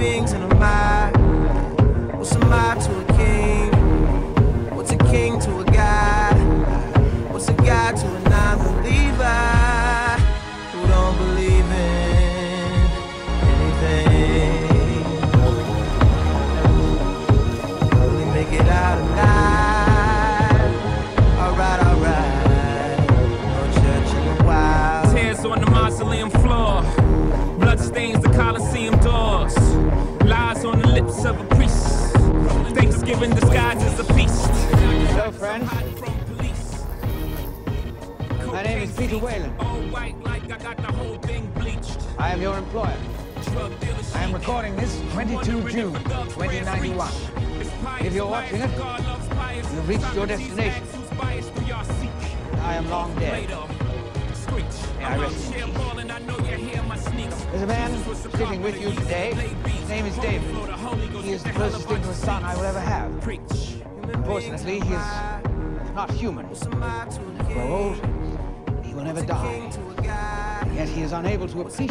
rings and a mile. What's a mile to a king? What's a king to a god? What's a god to a non-believer who don't believe in anything? Will he make it out alive? Alright, alright. No church in the wild. Tears on the mausoleum floor. Blood stains the Colosseum doors. Lies on the lips of a priest. Thanksgiving disguised as a feast. Hello, friend. My name is Peter Weyland. I am your employer. I am recording this 22 June, 2091. If you're watching it, you've reached your destination. I am long dead. May I rest in peace. There's a man sitting with you today. His name is David. He is the closest thing to a son I will ever have. Unfortunately, he is not human. For old, he will never die. And yet he is unable to appreciate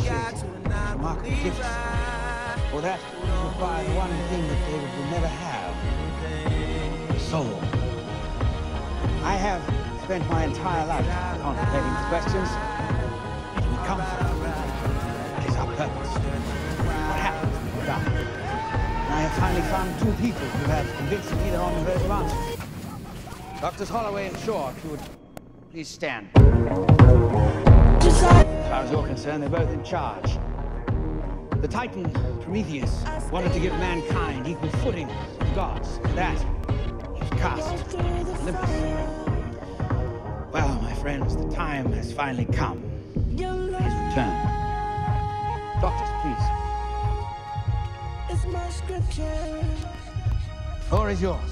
the mark of gifts. For that requires one thing that David will never have: a soul. I have spent my entire life contemplating these questions. It will come from me. Purpose. What happened to the God? And I have finally found two people who have convinced me they're on the verge of answers. Doctors Holloway and Shaw, if you would please stand. As far as you're concerned, they're both in charge. The Titan, Prometheus, wanted to give mankind equal footing with gods. And that was cast Olympus. Well, my friends, the time has finally come. His return. Doctors, please. It's my scripture. The floor is yours.